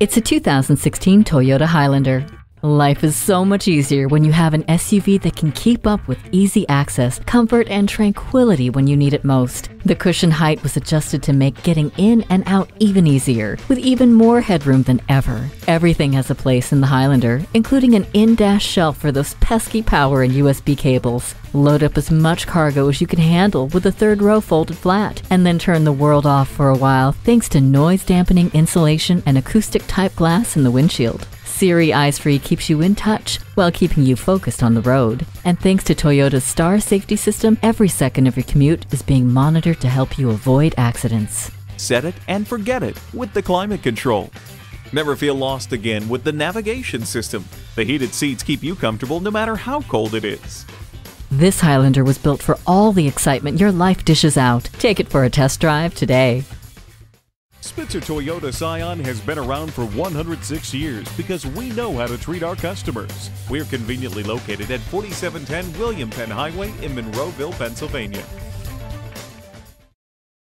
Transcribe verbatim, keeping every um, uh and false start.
It's a two thousand sixteen Toyota Highlander. Life is so much easier when you have an S U V that can keep up with easy access, comfort, and tranquility when you need it most. The cushion height was adjusted to make getting in and out even easier, with even more headroom than ever. Everything has a place in the Highlander, including an in-dash shelf for those pesky power and U S B cables. Load up as much cargo as you can handle with the third row folded flat, and then turn the world off for a while thanks to noise-dampening insulation and acoustic-type glass in the windshield. Siri Eyes Free keeps you in touch while keeping you focused on the road. And thanks to Toyota's Star Safety System, every second of your commute is being monitored to help you avoid accidents. Set it and forget it with the climate control. Never feel lost again with the navigation system. The heated seats keep you comfortable no matter how cold it is. This Highlander was built for all the excitement your life dishes out. Take it for a test drive today. Spitzer Toyota Scion has been around for one hundred six years because we know how to treat our customers. We're conveniently located at forty-seven ten William Penn Highway in Monroeville, Pennsylvania.